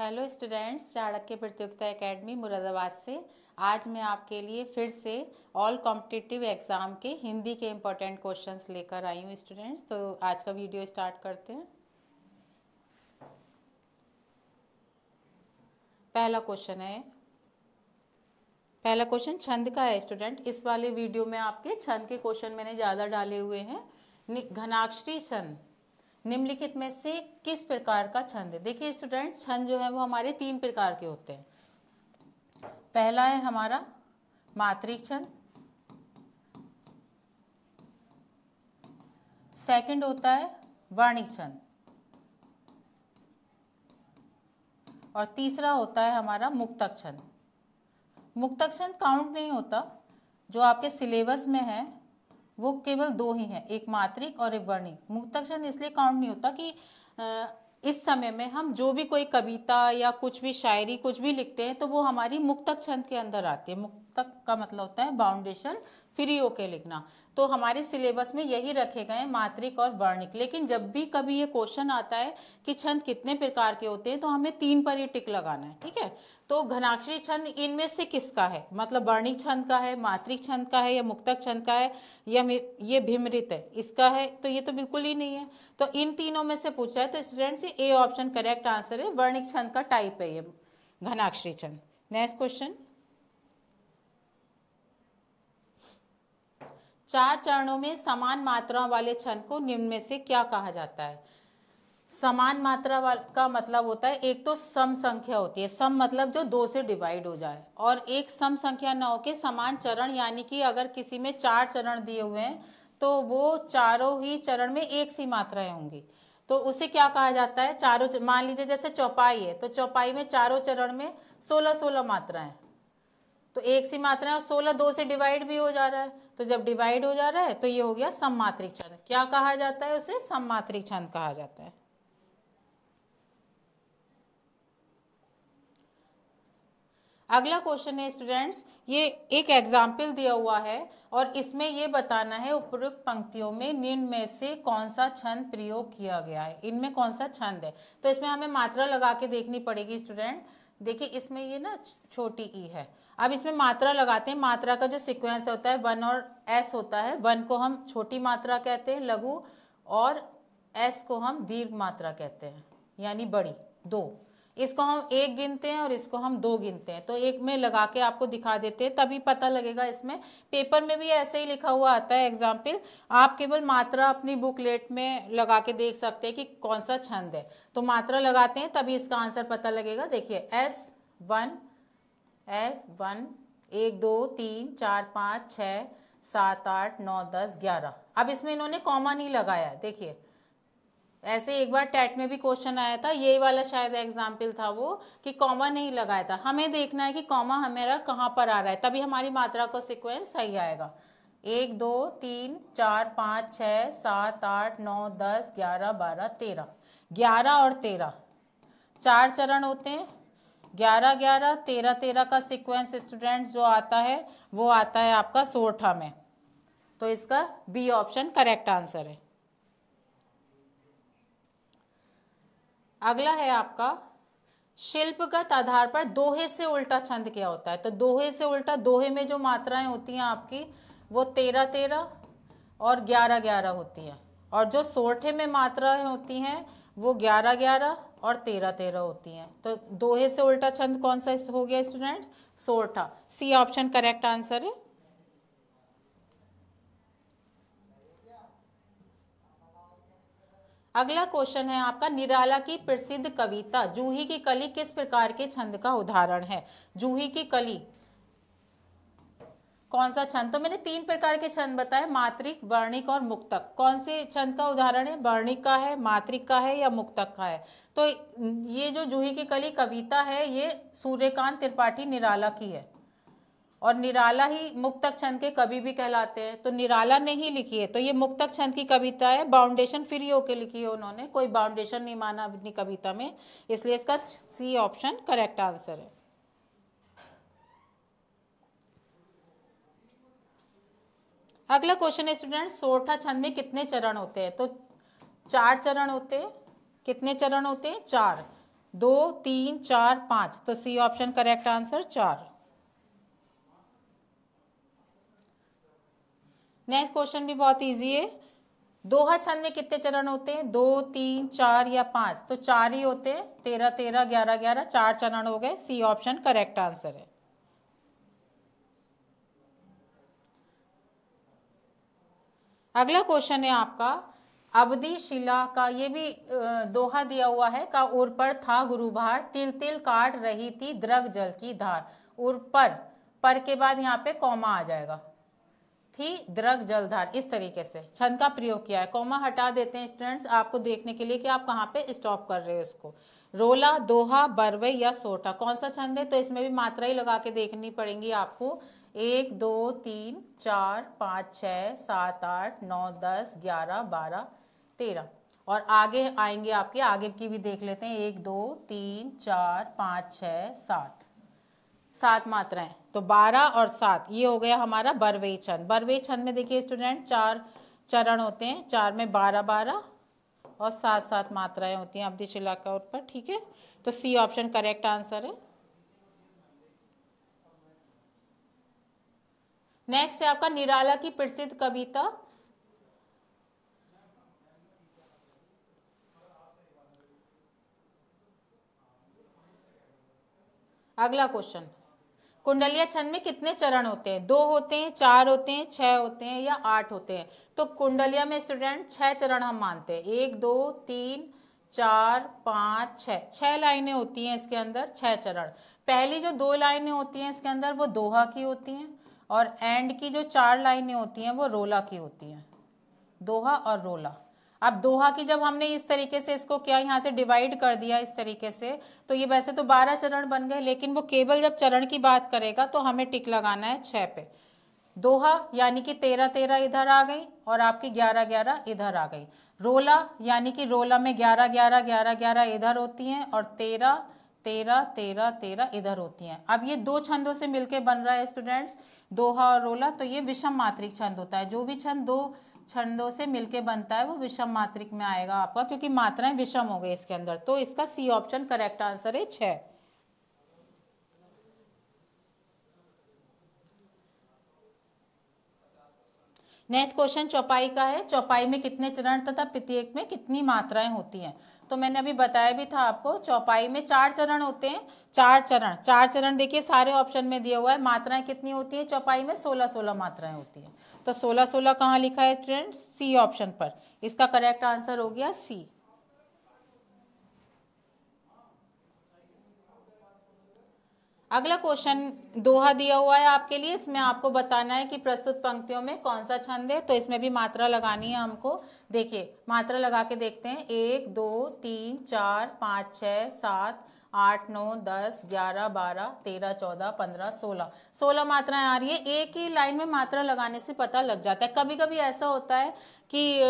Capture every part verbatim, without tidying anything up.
Hello students, Chanakya प्रतियोगिता academy Moradabad से आज मैं आपके लिए फिर से ऑल कॉम्पिटिटिव एग्ज़ाम के हिंदी के इम्पोर्टेंट क्वेश्चंस लेकर आई हूँ स्टूडेंट्स। तो आज का वीडियो स्टार्ट करते हैं। पहला क्वेश्चन है पहला क्वेश्चन छंद का है स्टूडेंट। इस वाले वीडियो में आपके छंद के क्वेश्चन मैंने ज़्यादा डाले हुए हैं। घनाक्षरी छंद निम्नलिखित में से किस प्रकार का छंद है? देखिए स्टूडेंट, छंद जो है वो हमारे तीन प्रकार के होते हैं। पहला है हमारा मात्रिक छंद, सेकंड होता है वर्णिक छंद और तीसरा होता है हमारा मुक्तक छंद। मुक्तक छंद काउंट नहीं होता, जो आपके सिलेबस में है वो केवल दो ही हैं, एक मात्रिक और एक वर्णिक। मुक्तक छंद इसलिए काउंट नहीं होता कि इस समय में हम जो भी कोई कविता या कुछ भी शायरी कुछ भी लिखते हैं तो वो हमारी मुक्तक छंद के अंदर आती है। मुक्तक का मतलब होता है बाउंडेशन फ्री होके लिखना। तो हमारे सिलेबस में यही रखे गए हैं, मात्रिक और वर्णिक। लेकिन जब भी कभी ये क्वेश्चन आता है कि छंद कितने प्रकार के होते हैं तो हमें तीन पर ही टिक लगाना है, ठीक है। तो घनाक्षरी छंद इनमें से किसका है, मतलब वर्णिक छंद का है, मात्रिक छंद का है या मुक्तक छंद का है या ये भिमृत है इसका है, तो ये तो बिल्कुल ही नहीं है। तो इन तीनों में से पूछा है तो students A option correct answer है। वर्णिक छंद का टाइप है ये घनाक्षरी छंद। नेक्स्ट क्वेश्चन, चार चरणों में समान मात्रा वाले छंद को निम्न में से क्या कहा जाता है? समान मात्रा वाला का मतलब होता है, एक तो सम संख्या होती है, सम मतलब जो दो से डिवाइड हो जाए, और एक सम संख्या ना होके समान चरण, यानी कि अगर किसी में चार चरण दिए हुए हैं तो वो चारों ही चरण में एक सी मात्राएं होंगी तो उसे क्या कहा जाता है? चारों, मान लीजिए जैसे चौपाई है तो चौपाई में चारों चरण में सोलह सोलह मात्राएं, तो एक सी मात्रा और सोलह दो से डिवाइड भी हो जा रहा है, तो जब डिवाइड हो जा रहा है तो ये हो गया सममात्रिक छंद। क्या कहा जाता है उसे? सममात्रिक छंद कहा जाता है। अगला क्वेश्चन है स्टूडेंट्स, ये एक एग्जाम्पल दिया हुआ है और इसमें ये बताना है उपरोक्त पंक्तियों में निम्न में से कौन सा छंद प्रयोग किया गया है, इनमें कौन सा छंद है। तो इसमें हमें मात्रा लगा के देखनी पड़ेगी स्टूडेंट। देखिए इसमें ये ना छोटी ई है, अब इसमें मात्रा लगाते हैं। मात्रा का जो सिक्वेंस होता है वन और एस होता है, वन को हम छोटी मात्रा कहते हैं लघु, और एस को हम दीर्घ मात्रा कहते हैं यानी बड़ी, दो। इसको हम एक गिनते हैं और इसको हम दो गिनते हैं। तो एक में लगा के आपको दिखा देते हैं तभी पता लगेगा। इसमें पेपर में भी ऐसे ही लिखा हुआ आता है एग्जाम्पल, आप केवल मात्रा अपनी बुकलेट में लगा के देख सकते हैं कि कौन सा छंद है। तो मात्रा लगाते हैं तभी इसका आंसर पता लगेगा। देखिए एस वन, एस वन, एक दो तीन चार पाँच छः सात आठ नौ दस ग्यारह। अब इसमें इन्होंने कॉमा नहीं लगाया। देखिए ऐसे एक बार टैट में भी क्वेश्चन आया था, यही वाला शायद एग्जाम्पल था वो, कि कॉमा नहीं लगाया था। हमें देखना है कि कॉमा हमारा कहाँ पर आ रहा है, तभी हमारी मात्रा का सीक्वेंस सही आएगा। एक दो तीन चार पाँच छः सात आठ नौ दस ग्यारह बारह तेरह, ग्यारह और तेरह चार चरण होते हैं। ग्यारह ग्यारह तेरह तेरह का सिक्वेंस स्टूडेंट्स जो आता है वो आता है आपका सोरठा में। तो इसका बी ऑप्शन करेक्ट आंसर है। अगला है आपका शिल्पगत आधार पर दोहे से उल्टा छंद क्या होता है? तो दोहे से उल्टा, दोहे में जो मात्राएं होती हैं आपकी वो तेरह तेरह और ग्यारह ग्यारह होती हैं, और जो सोरठे में मात्राएं होती हैं वो ग्यारह ग्यारह और तेरह तेरह होती हैं। तो दोहे से उल्टा छंद कौन सा हो गया स्टूडेंट्स? सोरठा। सी ऑप्शन करेक्ट आंसर है। अगला क्वेश्चन है आपका, निराला की प्रसिद्ध कविता जूही की कली किस प्रकार के छंद का उदाहरण है? जूही की कली कौन सा छंद? तो मैंने तीन प्रकार के छंद बताए, मात्रिक, वर्णिक और मुक्तक। कौन से छंद का उदाहरण है? वर्णिक का है, मात्रिक का है या मुक्तक का है? तो ये जो जूही की कली कविता है ये सूर्यकांत त्रिपाठी निराला की है, और निराला ही मुक्तक छंद के कवि भी कहलाते हैं। तो निराला ने ही लिखी है, तो ये मुक्तक छंद की कविता है। बाउंडेशन फ्री होके लिखी है उन्होंने, कोई बाउंडेशन नहीं माना अपनी कविता में, इसलिए इसका सी ऑप्शन करेक्ट आंसर है। अगला क्वेश्चन है स्टूडेंट, सोरठा छंद में कितने चरण होते हैं? तो चार चरण होते हैं। कितने चरण होते हैं? चार। दो, तीन, चार, पाँच, तो सी ऑप्शन करेक्ट आंसर चार। नेक्स्ट क्वेश्चन भी बहुत इजी है। दोहा छंद में कितने चरण होते हैं? दो, तीन, चार या पाँच? तो चार ही होते हैं। तेरह तेरह ग्यारह ग्यारह चार चरण हो गए, सी ऑप्शन करेक्ट आंसर है। अगला क्वेश्चन है आपका अवधि शिला का, ये भी दोहा दिया हुआ है। का उर पर था गुरुभार, तिल तिल काट रही थी द्रग जल की धार। उर पर, पर के बाद यहाँ पे कौमा आ जाएगा, थी द्रग जलधार। इस तरीके से छंद का प्रयोग किया है। कौमा हटा देते हैं स्टूडेंट्स आपको देखने के लिए कि आप कहाँ पे स्टॉप कर रहे हो इसको। रोला, दोहा, बरवई या सोटा, कौन सा छंद है? तो इसमें भी मात्रा ही लगा के देखनी पड़ेगी आपको। एक, दो, तीन, चार, पाँच, छः, सात, आठ, नौ, दस, ग्यारह, बारह, तेरह और आगे आएंगे आपके। आगे की भी देख लेते हैं। एक, दो, तीन, चार, पाँच, छः, सात, सात मात्राएं। तो बारह और सात, ये हो गया हमारा बरवई छंद। बरवई छंद में देखिए स्टूडेंट चार चरण होते हैं, चार में बारह बारह और सात सात मात्राएं होती हैं अवधि शिला के ऊपर। ठीक है, तो सी ऑप्शन करेक्ट आंसर है। नेक्स्ट है आपका निराला की प्रसिद्ध कविता। अगला क्वेश्चन, कुंडलिया छंद में कितने चरण होते हैं? दो होते हैं, चार होते हैं, छः होते हैं या आठ होते हैं? तो कुंडलिया में स्टूडेंट छः चरण हम मानते हैं। एक, दो, तीन, चार, पाँच, छः, छः लाइनें होती हैं इसके अंदर, छः चरण। पहली जो दो लाइनें होती हैं इसके अंदर वो दोहा की होती हैं और एंड की जो चार लाइनें होती हैं वो रोला की होती हैं। दोहा और रोला। अब दोहा की जब हमने इस तरीके से इसको क्या, यहाँ से डिवाइड कर दिया इस तरीके से, तो ये वैसे तो बारह चरण बन गए, लेकिन वो केवल जब चरण की बात करेगा तो हमें टिक लगाना है छः पे। दोहा यानी कि तेरह तेरह इधर आ गई और आपकी ग्यारह ग्यारह इधर आ गई। रोला यानी कि रोला में ग्यारह ग्यारह ग्यारह ग्यारह इधर होती हैं और तेरह तेरह तेरह तेरह इधर होती हैं। अब ये दो छंदों से मिलके बन रहा है स्टूडेंट्स, दोहा और रोला। तो ये विषम मात्रिक छंद होता है। जो भी छंद दो छंदों से मिलके बनता है वो विषम मात्रिक में आएगा आपका, क्योंकि मात्राएं विषम हो गई इसके अंदर। तो इसका सी ऑप्शन करेक्ट आंसर है छः। नेक्स्ट क्वेश्चन चौपाई का है। चौपाई में कितने चरण तथा प्रत्येक में कितनी मात्राएं होती हैं? तो मैंने अभी बताया भी था आपको, चौपाई में चार चरण होते हैं। चार चरण, चार चरण देखिए सारे ऑप्शन में दिया हुआ है। मात्राएं कितनी होती है चौपाई में? सोलह सोलह मात्राएं होती हैं। तो सोलह सोलह कहाँ लिखा है स्टूडेंट्स? सी ऑप्शन पर। इसका करेक्ट आंसर हो गया सी। अगला क्वेश्चन दोहा दिया हुआ है आपके लिए। इसमें आपको बताना है कि प्रस्तुत पंक्तियों में कौन सा छंद है। तो इसमें भी मात्रा लगानी है हमको। देखिए मात्रा लगा के देखते हैं। एक, दो, तीन, चार, पाँच, छः, सात, आठ, नौ, दस, ग्यारह, बारह, तेरह, चौदह, पंद्रह, सोलह, सोलह मात्राएं आ रही है। एक ही लाइन में मात्रा लगाने से पता लग जाता है। कभी कभी ऐसा होता है कि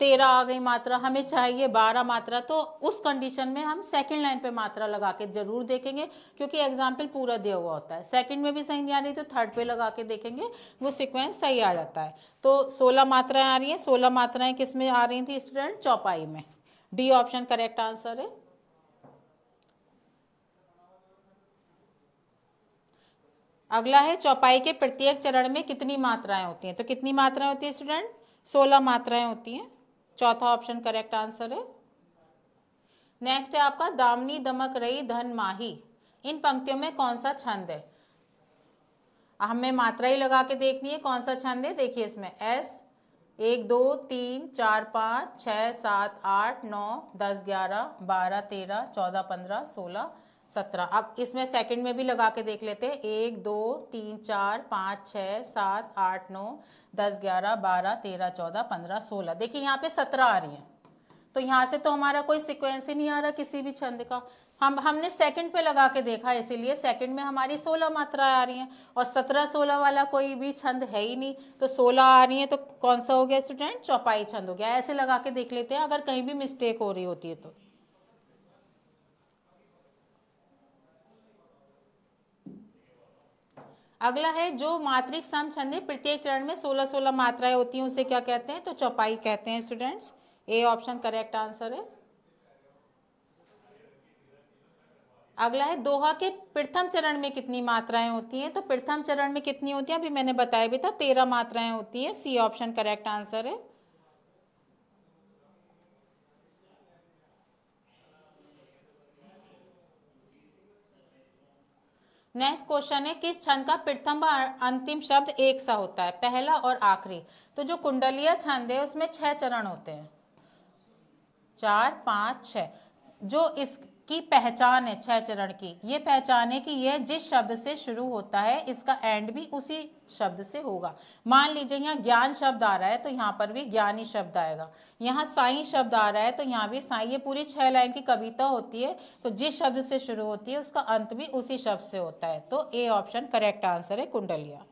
तेरह आ गई मात्रा, हमें चाहिए बारह मात्रा, तो उस कंडीशन में हम सेकंड लाइन पे मात्रा लगा के जरूर देखेंगे, क्योंकि एग्जाम्पल पूरा दिया हुआ होता है। सेकंड में भी सही नहीं आ रही तो थर्ड पे लगा के देखेंगे, वो सिक्वेंस सही आ जाता है। तो सोलह मात्राएँ आ रही हैं। सोलह मात्राएँ किस में आ रही थी स्टूडेंट? चौपाई में। डी ऑप्शन करेक्ट आंसर है। अगला है चौपाई के प्रत्येक चरण में कितनी मात्राएं होती हैं? तो कितनी मात्राएं होती है स्टूडेंट? सोलह मात्राएं होती हैं। चौथा ऑप्शन करेक्ट आंसर है। नेक्स्ट है आपका दामनी दमक रही धन माही, इन पंक्तियों में कौन सा छंद है? हमें मात्रा ही लगा के देखनी है कौन सा छंद है। देखिए इसमें एस, एक, दो, तीन, चार, पाँच, छः, सात, आठ, नौ, दस, ग्यारह, बारह, तेरह, चौदह, पंद्रह, सोलह, सत्रह। अब इसमें सेकंड में भी लगा के देख लेते हैं। एक, दो, तीन, चार, पाँच, छः, सात, आठ, नौ, दस, ग्यारह, बारह, तेरह, चौदह, पंद्रह, सोलह। देखिए यहाँ पे सत्रह आ रही हैं। तो यहाँ से तो हमारा कोई सिक्वेंस ही नहीं आ रहा किसी भी छंद का। हम हमने सेकंड पे लगा के देखा, इसीलिए सेकंड में हमारी सोलह मात्राएं आ रही हैं और सत्रह सोलह वाला कोई भी छंद है ही नहीं। तो सोलह आ रही हैं तो कौन सा हो गया स्टूडेंट? चौपाई छंद हो गया। ऐसे लगा के देख लेते हैं अगर कहीं भी मिस्टेक हो रही होती है तो। अगला है जो मात्रिक सम छंद है प्रत्येक चरण में सोलह सोलह मात्राएं होती हैं, उसे क्या कहते हैं? तो चौपाई कहते हैं students. A option correct answer है। अगला है दोहा के प्रथम चरण में कितनी मात्राएं होती हैं। तो प्रथम चरण में कितनी होती हैं अभी मैंने बताया भी था, तेरह मात्राएं होती है। सी ऑप्शन करेक्ट आंसर है। नेक्स्ट क्वेश्चन है किस छंद का प्रथम व अंतिम शब्द एक सा होता है, पहला और आखिरी। तो जो कुंडलिया छंद है उसमें छह चरण होते हैं, चार पाँच छः, जो इस की पहचान है छह चरण की। ये पहचान है कि यह जिस शब्द से शुरू होता है इसका एंड भी उसी शब्द से होगा। मान लीजिए यहाँ ज्ञान शब्द आ रहा है तो यहाँ पर भी ज्ञानी शब्द आएगा, यहाँ साई शब्द आ रहा है तो यहाँ भी साई। ये पूरी छह लाइन की कविता होती है, तो जिस शब्द से शुरू होती है उसका अंत भी उसी शब्द से होता है। तो ए ऑप्शन करेक्ट आंसर है कुंडलिया।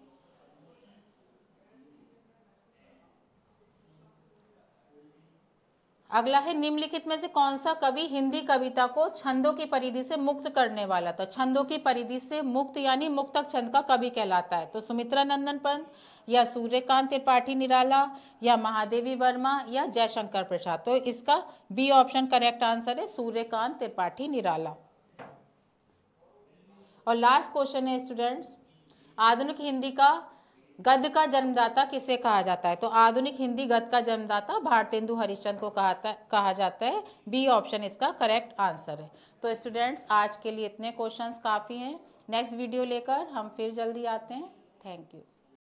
अगला है निम्नलिखित में से कौन सा कवि हिंदी कविता को छंदों की परिधि से मुक्त करने वाला था। छंदों की परिधि से मुक्त यानी मुक्तक छंद का कवि कहलाता है। तो सुमित्रा नंदन पंत या सूर्यकांत त्रिपाठी निराला या महादेवी वर्मा या जयशंकर प्रसाद। तो इसका बी ऑप्शन करेक्ट आंसर है सूर्यकांत त्रिपाठी निराला। और लास्ट क्वेश्चन है स्टूडेंट्स, आधुनिक हिंदी का गद्य का जन्मदाता किसे कहा जाता है। तो आधुनिक हिंदी गद्य का जन्मदाता भारतेंदु हरिश्चंद्र को कहा जाता है। बी ऑप्शन इसका करेक्ट आंसर है। तो स्टूडेंट्स आज के लिए इतने क्वेश्चंस काफ़ी हैं। नेक्स्ट वीडियो लेकर हम फिर जल्दी आते हैं। Thank you.